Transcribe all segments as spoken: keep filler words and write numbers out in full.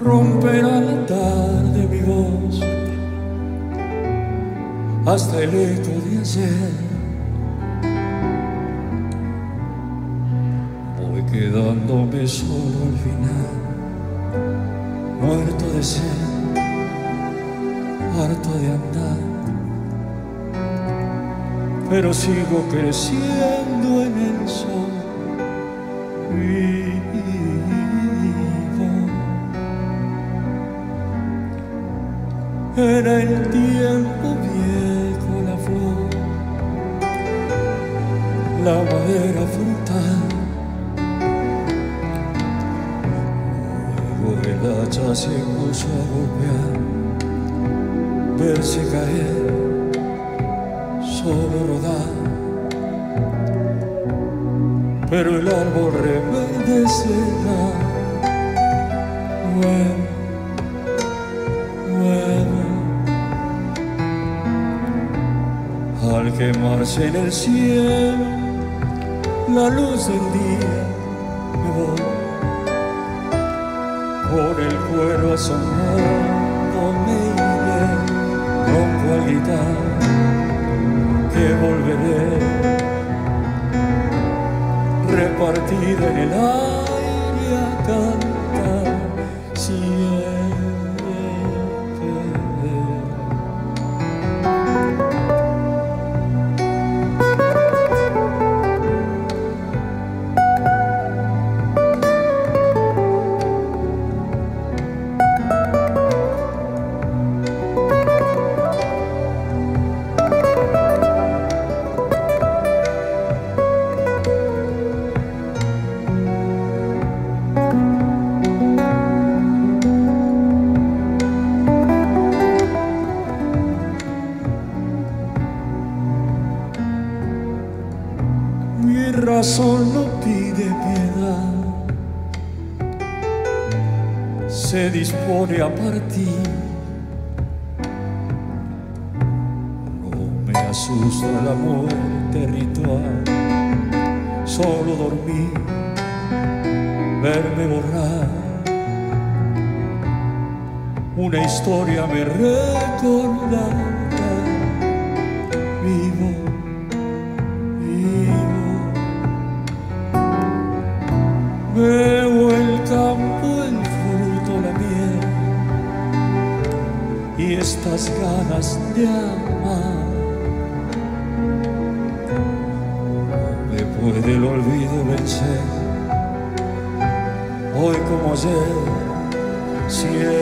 romperá la tarde mi voz hasta el eco de ayer. Voy quedándome solo al final, muerto de sed, harto de andar, pero sigo creciendo en el sol. Era el tiempo viejo la flor, la madera frutal. Luego el hacha se puso a golpear, verse caer, solo rodar. Pero el árbol reverdecerá, nuevo, nuevo. Al quemarse en el cielo la luz del día, me voy por el cuero asomando, me iré con cual guitarra que volveré repartida en el aire a cantar siempre. Razón no pide piedad, se dispone a partir. No me asusta la muerte ritual, solo dormir, verme borrar. Una historia me recordará vivo. Veo el campo, el fruto, la miel y estas ganas de amar. No me puede el olvido vencer, hoy como ayer, siempre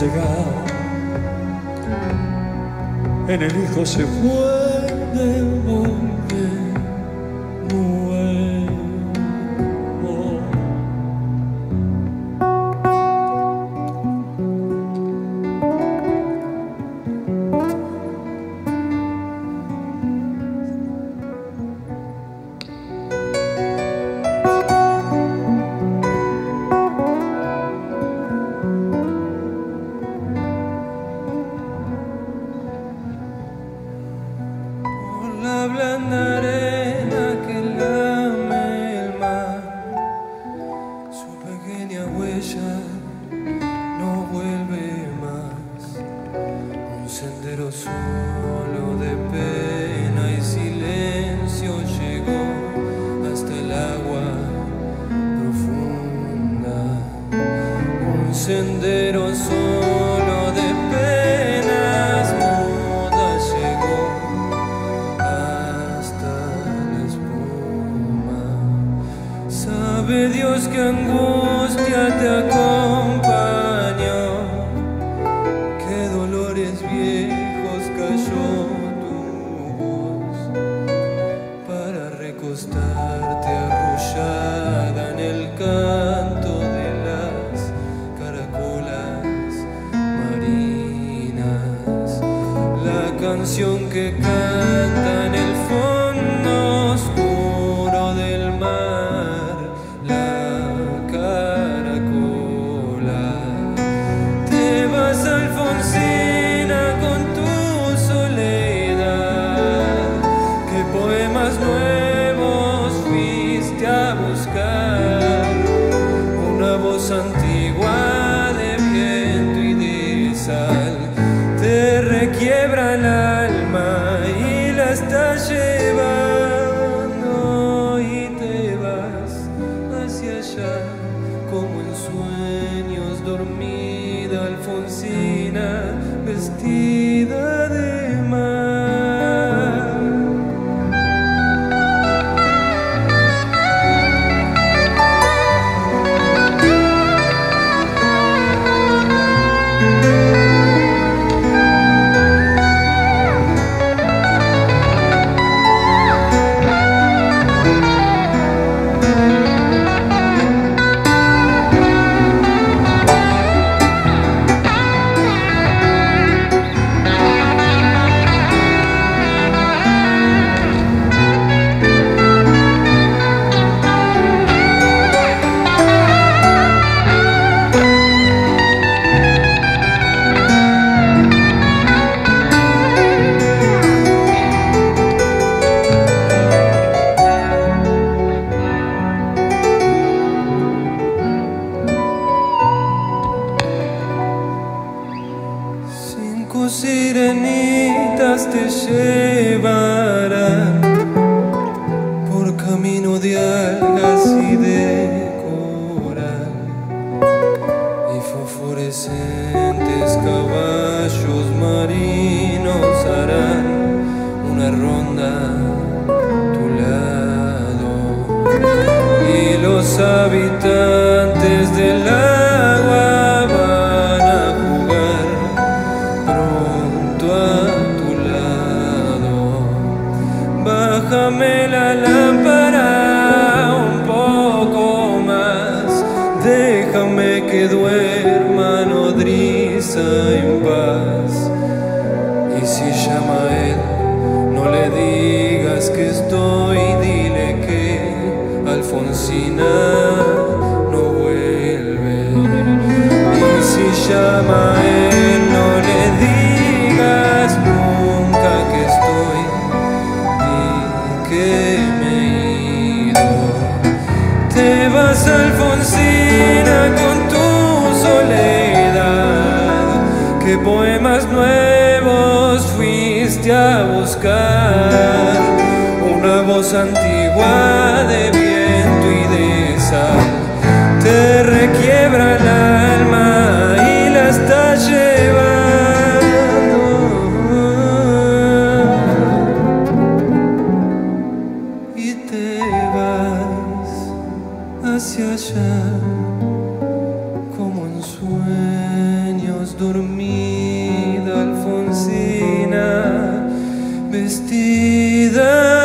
llegar. En el hijo se puede volver. Sendero solo de penas, muda llegó hasta la espuma. Sabe Dios que angustia te acompañó, que dolores viejos cayó tu voz para recostarte arrullada en el canto. Canción que canta en el fondo oscuro del mar, la caracola. Te vas, Alfonsina, con tu soledad. ¿Qué poemas nuevos fuiste a buscar? Una voz antigua. vestida de mar. Sirenitas te llevarán por camino de algas y de coral, y fosforescentes caballos marinos harán una ronda a tu lado, y los habitantes del agua Bájame la lámpara un poco más, déjame que duerma nodriza en paz. Y si llama a él, no le digas que estoy, dile que Alfonsina no vuelve. Y si llama a él, no le digas nunca que estoy, que me he ido. Te vas, Alfonsina, con tu soledad. ¿Qué poemas nuevos fuiste a buscar? Una voz antigua de viento y de sal te requiebra el alma y la está llevando. Hacia allá, como en sueños dormida Alfonsina, vestida